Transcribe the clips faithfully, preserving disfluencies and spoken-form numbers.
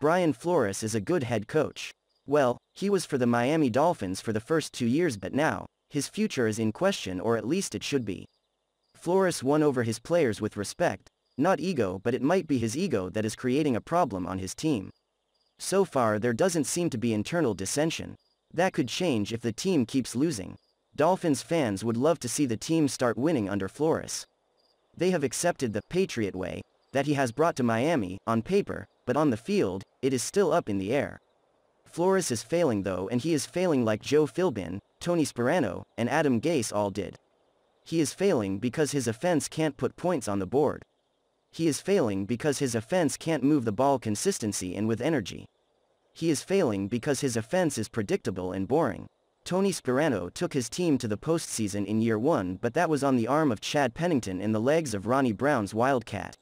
Brian Flores is a good head coach. Well, he was for the Miami Dolphins for the first two years but now, his future is in question, or at least it should be. Flores won over his players with respect, not ego, but it might be his ego that is creating a problem on his team. So far there doesn't seem to be internal dissension. That could change if the team keeps losing. Dolphins fans would love to see the team start winning under Flores. They have accepted the Patriot way that he has brought to Miami, on paper, but on the field, it is still up in the air. Flores is failing though, and he is failing like Joe Philbin, Tony Sparano, and Adam Gase all did. He is failing because his offense can't put points on the board. He is failing because his offense can't move the ball consistently and with energy. He is failing because his offense is predictable and boring. Tony Sparano took his team to the postseason in year one, but that was on the arm of Chad Pennington and the legs of Ronnie Brown's Wildcat.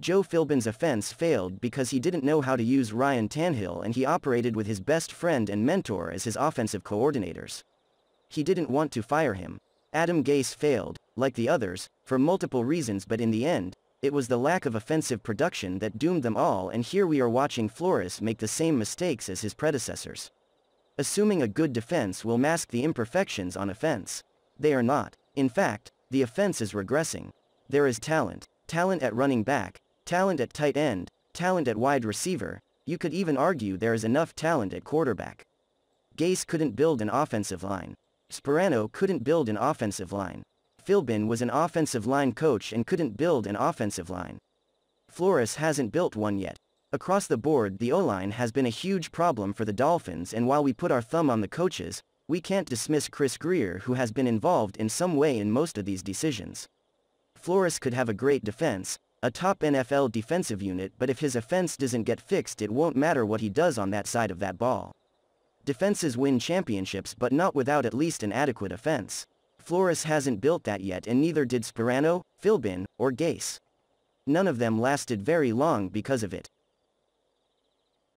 Joe Philbin's offense failed because he didn't know how to use Ryan Tannehill, and he operated with his best friend and mentor as his offensive coordinators. He didn't want to fire him. Adam Gase failed, like the others, for multiple reasons, but in the end, it was the lack of offensive production that doomed them all, and here we are watching Flores make the same mistakes as his predecessors. Assuming a good defense will mask the imperfections on offense. They are not. In fact, the offense is regressing. There is talent. Talent at running back, talent at tight end, talent at wide receiver, you could even argue there is enough talent at quarterback. Gase couldn't build an offensive line. Sparano couldn't build an offensive line. Philbin was an offensive line coach and couldn't build an offensive line. Flores hasn't built one yet. Across the board, the O-line has been a huge problem for the Dolphins, and while we put our thumb on the coaches, we can't dismiss Chris Greer, who has been involved in some way in most of these decisions. Flores could have a great defense, a top N F L defensive unit, but if his offense doesn't get fixed, it won't matter what he does on that side of that ball. Defenses win championships, but not without at least an adequate offense. Flores hasn't built that yet, and neither did Sparano, Philbin, or Gase. None of them lasted very long because of it.